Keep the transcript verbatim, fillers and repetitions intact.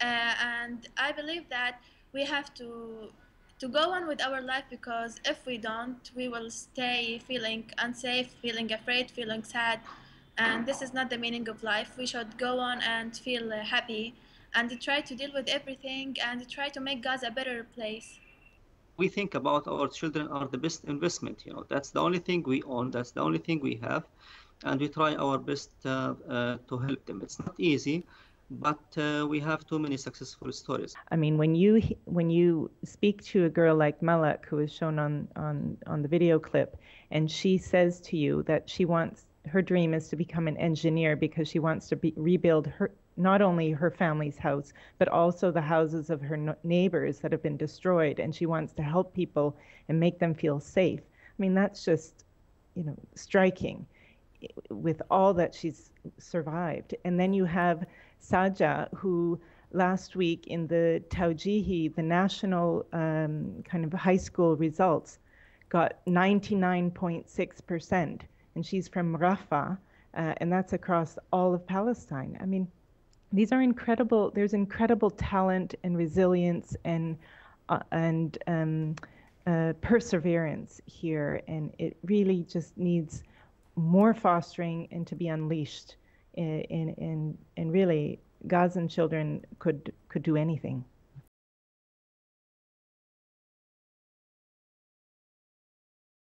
uh, and I believe that we have to to go on with our life, because if we don't, we will stay feeling unsafe, feeling afraid, feeling sad, and this is not the meaning of life. We should go on and feel uh, happy and try to deal with everything and try to make Gaza a better place. We think about our children are the best investment, you know. That's the only thing we own, that's the only thing we have, and we try our best uh, uh, to help them. It's not easy, but uh, we have too many successful stories. I mean, when you when you speak to a girl like Malak, who is shown on, on, on the video clip, and she says to you that she wants, her dream is to become an engineer because she wants to be, rebuild her, not only her family's house, but also the houses of her no neighbors that have been destroyed, and she wants to help people and make them feel safe. I mean, that's just, you know, striking with all that she's survived. And then you have Saja, who last week in the Tawjihi, the national um, kind of high school results, got ninety-nine point six percent, and she's from Rafah, uh, and that's across all of Palestine. I mean, these are incredible, there's incredible talent and resilience and, uh, and um, uh, perseverance here, and it really just needs more fostering and to be unleashed. And, and, and really, Gazan children could, could do anything.